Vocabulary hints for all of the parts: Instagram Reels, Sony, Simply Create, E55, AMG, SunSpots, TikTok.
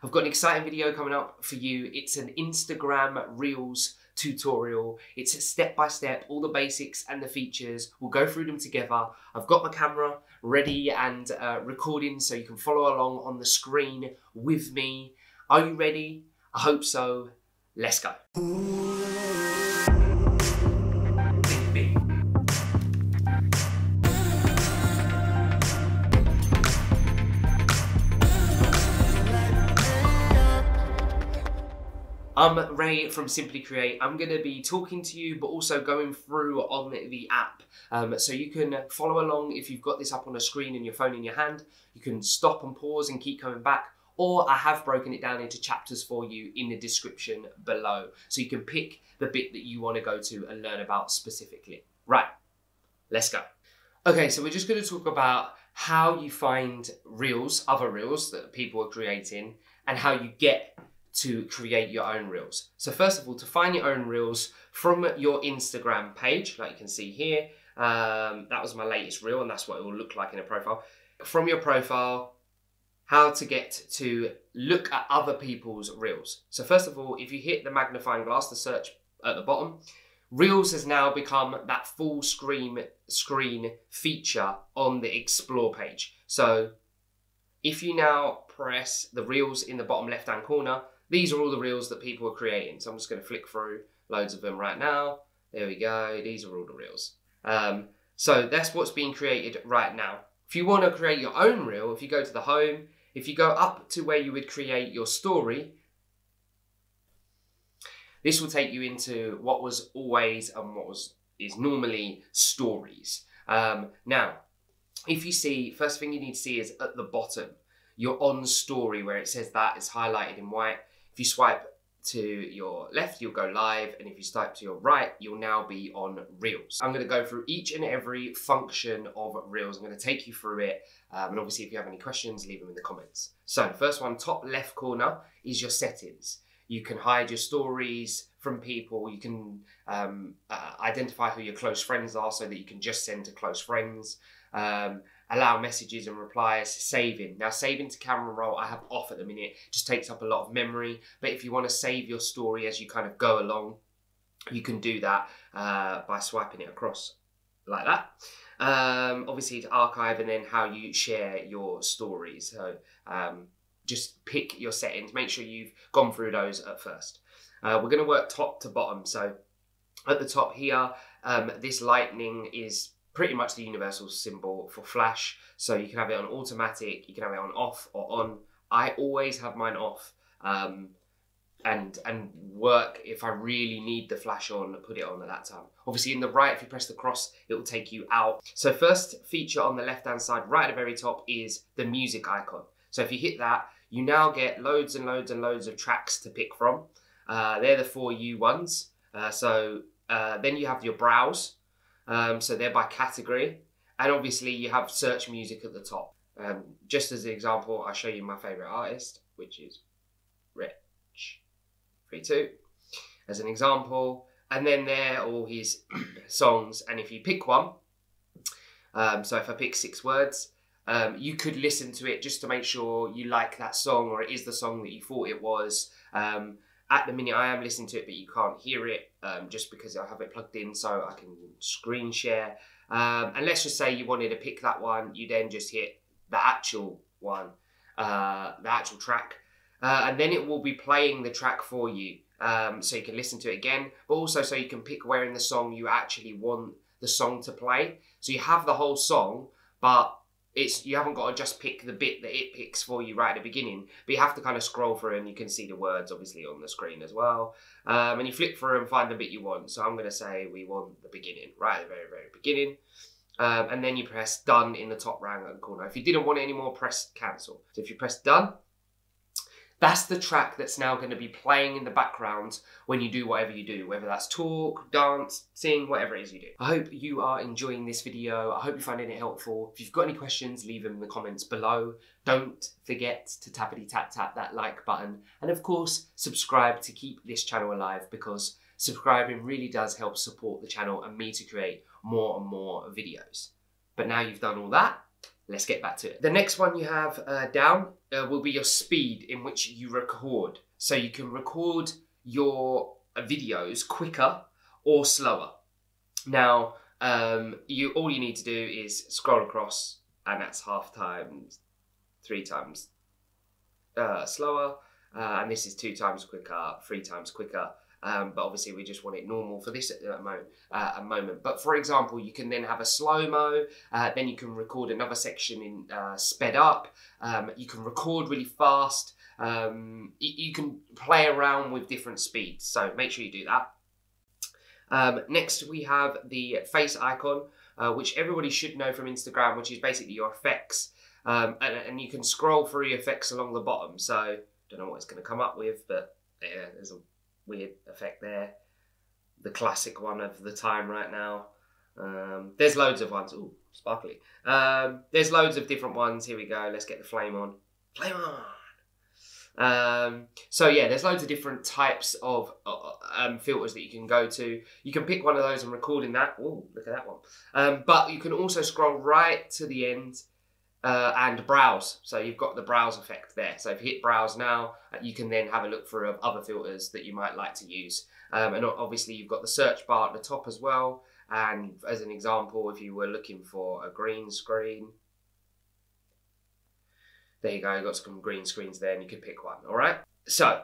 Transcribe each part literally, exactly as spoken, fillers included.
I've got an exciting video coming up for you. It's an Instagram Reels tutorial. It's step by step, all the basics and the features. We'll go through them together. I've got my camera ready and uh, recording so you can follow along on the screen with me. Are you ready? I hope so. Let's go. I'm Ray from Simply Create. I'm going to be talking to you, but also going through on the app. Um, so you can follow along if you've got this up on a screen and your phone in your hand. You can stop and pause and keep coming back. Or I have broken it down into chapters for you in the description below. So you can pick the bit that you want to go to and learn about specifically. Right, let's go. Okay, so we're just going to talk about how you find reels, other reels that people are creating, and how you get to create your own reels. So first of all, to find your own reels from your Instagram page, like you can see here, um, that was my latest reel and that's what it will look like in a profile. From your profile, how to get to look at other people's reels. So first of all, if you hit the magnifying glass, the search at the bottom, Reels has now become that full screen, screen feature on the Explore page. So if you now press the reels in the bottom left-hand corner, these are all the reels that people are creating. So I'm just going to flick through loads of them right now. There we go. These are all the reels. Um, so that's what's being created right now. If you want to create your own reel, if you go to the home, if you go up to where you would create your story, this will take you into what was always and what was, is normally stories. Um, now, if you see, first thing you need to see is at the bottom, your on story where it says that is highlighted in white. If you swipe to your left, you'll go live, and if you swipe to your right, you'll now be on Reels. I'm going to go through each and every function of Reels. I'm going to take you through it, um, and obviously if you have any questions, leave them in the comments. So first one, top left corner is your settings. You can hide your stories from people, you can um, uh, identify who your close friends are so that you can just send to close friends, um, allow messages and replies, saving. Now saving to camera roll I have off at the minute, just takes up a lot of memory, but if you want to save your story as you kind of go along, you can do that uh, by swiping it across like that. Um, obviously to archive and then how you share your stories. So um, just pick your settings, make sure you've gone through those at first. Uh, we're going to work top to bottom. So at the top here, um, this lightning is pretty much the universal symbol for flash. So you can have it on automatic, you can have it on off or on. I always have mine off um, and and work if I really need the flash on, put it on at that time. Obviously in the right, if you press the cross, it will take you out. So first feature on the left-hand side, right at the very top, is the music icon. So if you hit that, you now get loads and loads and loads of tracks to pick from. Uh, they're the For You ones. Uh, so uh, then you have your browse. Um, so they're by category, and obviously you have search music at the top. Um, just as an example, I'll show you my favourite artist, which is Rich thirty-two, as an example, and then there are all his songs, and if you pick one, um, so if I pick six words, um, you could listen to it just to make sure you like that song, or it is the song that you thought it was. Um, At the minute I am listening to it, but you can't hear it um, just because I have it plugged in so I can screen share. Um, and let's just say you wanted to pick that one, you then just hit the actual one, uh, the actual track, uh, and then it will be playing the track for you. Um, so you can listen to it again, but also so you can pick where in the song you actually want the song to play. So you have the whole song, but It's, you haven't got to just pick the bit that it picks for you right at the beginning, but you have to kind of scroll through and you can see the words obviously on the screen as well. Um, and you flip through and find the bit you want. So I'm going to say we want the beginning, right at the very, very beginning. Um, and then you press done in the top right-hand corner. If you didn't want it anymore, press cancel. So if you press done, that's the track that's now going to be playing in the background when you do whatever you do, whether that's talk, dance, sing, whatever it is you do. I hope you are enjoying this video. I hope you're finding it helpful. If you've got any questions, leave them in the comments below. Don't forget to tappity-tap-tap that like button. And of course, subscribe to keep this channel alive, because subscribing really does help support the channel and me to create more and more videos. But now you've done all that, let's get back to it. The next one you have uh, down uh, will be your speed in which you record. So you can record your videos quicker or slower. Now, um, you all you need to do is scroll across, and that's half times, three times uh, slower, uh, and this is two times quicker, three times quicker. Um, but obviously we just want it normal for this at the moment, uh, a moment. But for example, you can then have a slow-mo, uh, then you can record another section in uh, sped up, um, you can record really fast, um, you, you can play around with different speeds, so make sure you do that. Um, next we have the face icon, uh, which everybody should know from Instagram, which is basically your effects, um, and, and you can scroll through your effects along the bottom, so don't know what it's going to come up with, but yeah, there's a weird effect there. The classic one of the time right now. Um, there's loads of ones. Ooh, sparkly. Um, there's loads of different ones. Here we go. Let's get the flame on. Flame on! Um, so yeah, there's loads of different types of uh, um, filters that you can go to. You can pick one of those and record in that. Ooh, look at that one. Um, but you can also scroll right to the end uh, and browse. So you've got the browse effect there. So if you hit browse now, you can then have a look for other filters that you might like to use. Um, and obviously you've got the search bar at the top as well. And as an example, if you were looking for a green screen, there you go, you've got some green screens there and you can pick one, all right? So,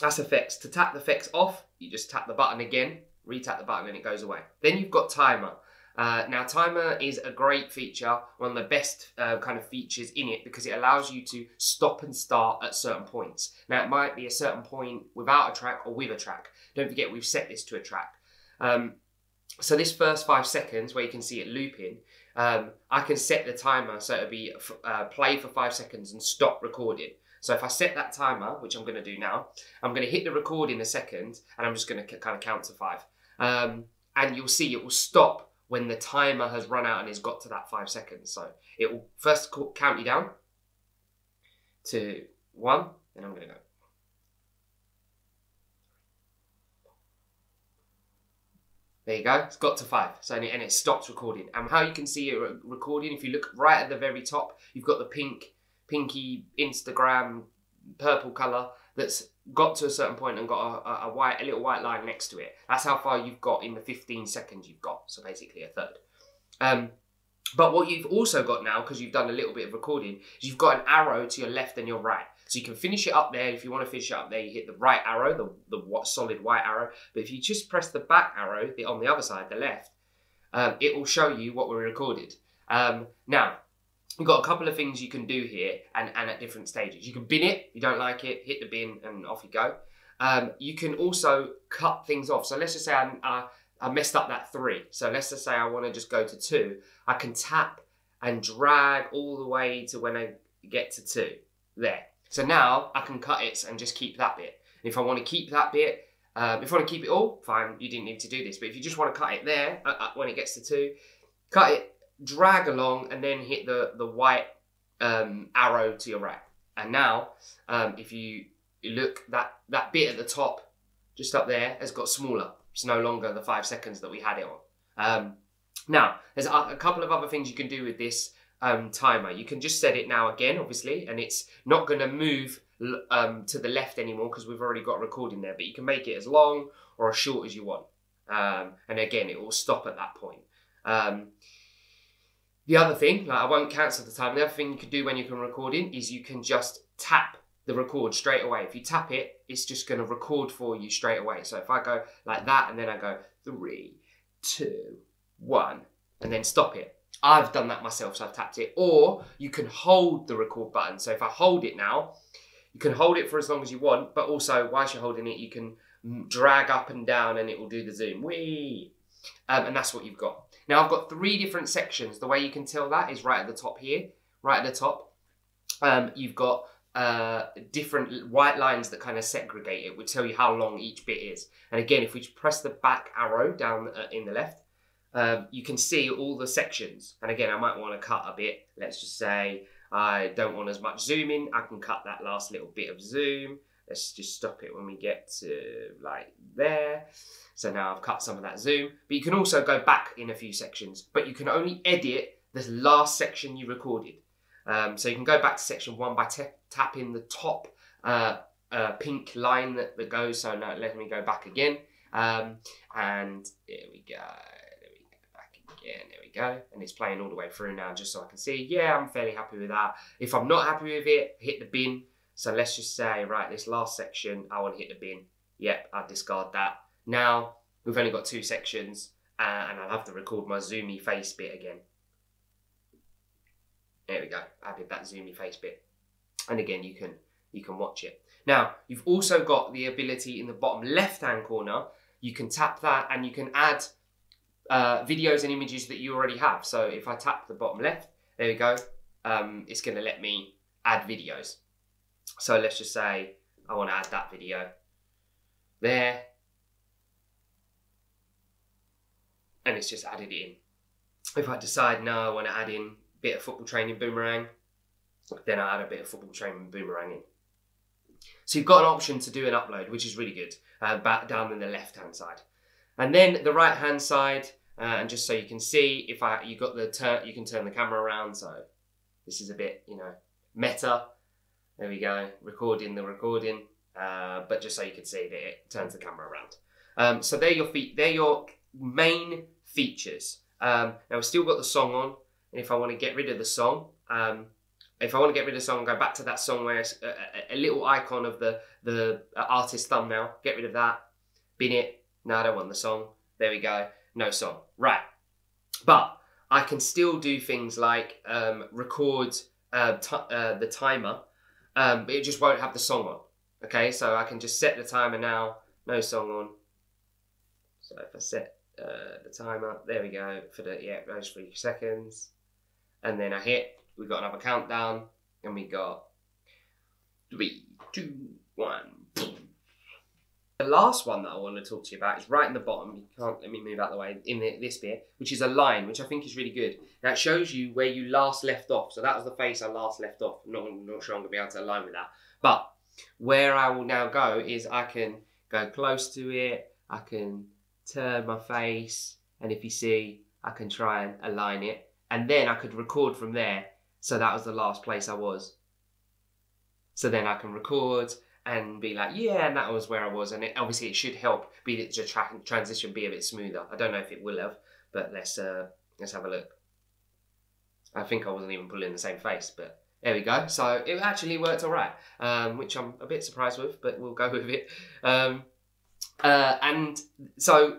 that's effects. To tap the effects off, you just tap the button again, re-tap the button and it goes away. Then you've got timer. Uh, now, timer is a great feature, one of the best uh, kind of features in it, because it allows you to stop and start at certain points. Now, it might be a certain point without a track or with a track. Don't forget, we've set this to a track. Um, so this first five seconds, where you can see it looping, Um, I can set the timer so it'll be uh, play for five seconds and stop recording. So if I set that timer, which I'm going to do now, I'm going to hit the record in a second and I'm just going to kind of count to five. Um, and you'll see it will stop when the timer has run out and it's got to that five seconds. So it will first count you down to one, and I'm going to go. There you go, it's got to five, so and it, and it stops recording. And how you can see it re recording, if you look right at the very top, you've got the pink, pinky Instagram purple colour that's got to a certain point and got a, a, a, white, a little white line next to it. That's how far you've got in the fifteen seconds you've got, so basically a third. Um, but what you've also got now, because you've done a little bit of recording, is you've got an arrow to your left and your right. So you can finish it up there. If you want to finish it up there, you hit the right arrow, the, the solid white arrow. But if you just press the back arrow the, on the other side, the left, um, it will show you what we recorded. Um, now, we've got a couple of things you can do here and, and at different stages. You can bin it, if you don't like it, hit the bin and off you go. Um, you can also cut things off. So let's just say I, I, I messed up that three. So let's just say I want to just go to two. I can tap and drag all the way to when I get to two, there. So now I can cut it and just keep that bit. If I want to keep that bit, um, if I want to keep it all, fine, you didn't need to do this. But if you just want to cut it there, uh, uh, when it gets to two, cut it, drag along, and then hit the, the white um, arrow to your right. And now, um, if you look, that, that bit at the top, just up there, has got smaller. It's no longer the five seconds that we had it on. Um, now, there's a, a couple of other things you can do with this. Um, timer. You can just set it now again, obviously, and it's not going to move um, to the left anymore because we've already got recording there, but you can make it as long or as short as you want. Um, and again, it will stop at that point. Um, the other thing, like I won't cancel the time, the other thing you can do when you're recording is you can just tap the record straight away. If you tap it, it's just going to record for you straight away. So if I go like that and then I go three, two, one, and then stop it. I've done that myself, so I've tapped it. Or you can hold the record button. So if I hold it now, you can hold it for as long as you want, but also whilst you're holding it, you can drag up and down and it will do the zoom. Whee! Um, and that's what you've got. Now I've got three different sections. The way you can tell that is right at the top here, right at the top. Um, you've got uh, different white lines that kind of segregate it, which tell you how long each bit is. And again, if we just press the back arrow down uh, in the left, Um, you can see all the sections. And again, I might want to cut a bit. Let's just say I don't want as much zooming. I can cut that last little bit of zoom. Let's just stop it when we get to like there. So now I've cut some of that zoom. But you can also go back in a few sections, but you can only edit this last section you recorded. Um, so you can go back to section one by tapping the top uh, uh, pink line that, that goes. So now let me go back again. Um, and there we go. There we go back again. There we go. And it's playing all the way through now, just so I can see. Yeah, I'm fairly happy with that. If I'm not happy with it, hit the bin. So let's just say, right, this last section, I want to hit the bin. Yep, I'll discard that. Now we've only got two sections, uh, and I'll have to record my zoomy face bit again. There we go. I did that zoomy face bit, and again you can you can watch it. Now you've also got the ability in the bottom left-hand corner. You can tap that, and you can add uh, videos and images that you already have. So if I tap the bottom left, there we go. Um, it's going to let me add videos. So let's just say I want to add that video there, and it's just added it in. If I decide no, I want to add in bit of football training boomerang, then I add a bit of football training boomerang in. So you've got an option to do an upload, which is really good, uh, back down in the left-hand side. And then the right-hand side, uh, and just so you can see, if I you got the turn, you can turn the camera around. So this is a bit, you know, meta. There we go, recording the recording, uh, but just so you can see that it turns the camera around. Um, so they're your feet. They're your main features. Um, now we've still got the song on. If I want to get rid of the song, um, if I want to get rid of the song, go back to that song where it's a, a, a little icon of the, the artist thumbnail, get rid of that, bin it, no, I don't want the song, there we go, no song, right. But I can still do things like um, record uh, uh, the timer, um, but it just won't have the song on, okay? So I can just set the timer now, no song on, so if I set uh, the timer, there we go, for the, yeah, those three seconds. And then I hit, we got another countdown, and we got three, two, one, boom. The last one that I want to talk to you about is right in the bottom, you can't let me move out of the way, in the, this bit, which is a line, which I think is really good. Now it shows you where you last left off, so that was the face I last left off. I'm not, not sure I'm going to be able to align with that. But where I will now go is I can go close to it, I can turn my face, and if you see, I can try and align it. And then I could record from there. So that was the last place I was. So then I can record and be like, yeah, and that was where I was. And it, obviously it should help be the tra transition be a bit smoother. I don't know if it will have, but let's, uh, let's have a look. I think I wasn't even pulling the same face, but there we go. So it actually worked all right, um, which I'm a bit surprised with, but we'll go with it. Um, uh, and so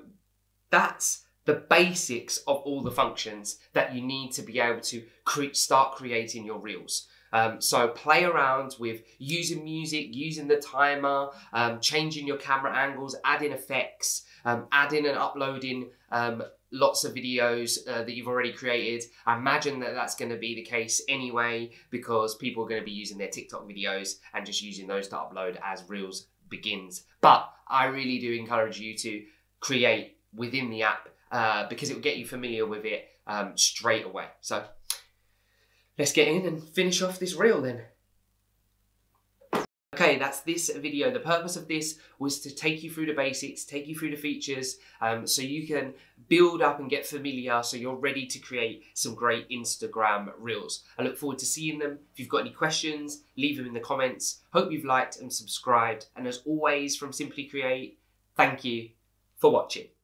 that's the basics of all the functions that you need to be able to cre start creating your reels. Um, so play around with using music, using the timer, um, changing your camera angles, adding effects, um, adding and uploading um, lots of videos uh, that you've already created. I imagine that that's going to be the case anyway, because people are going to be using their TikTok videos and just using those to upload as Reels begins. But I really do encourage you to create within the app, Uh, because it will get you familiar with it um, straight away. So let's get in and finish off this reel then. Okay, that's this video. The purpose of this was to take you through the basics, take you through the features, um, so you can build up and get familiar so you're ready to create some great Instagram Reels. I look forward to seeing them. If you've got any questions, leave them in the comments. Hope you've liked and subscribed. And as always from Simply Create, thank you for watching.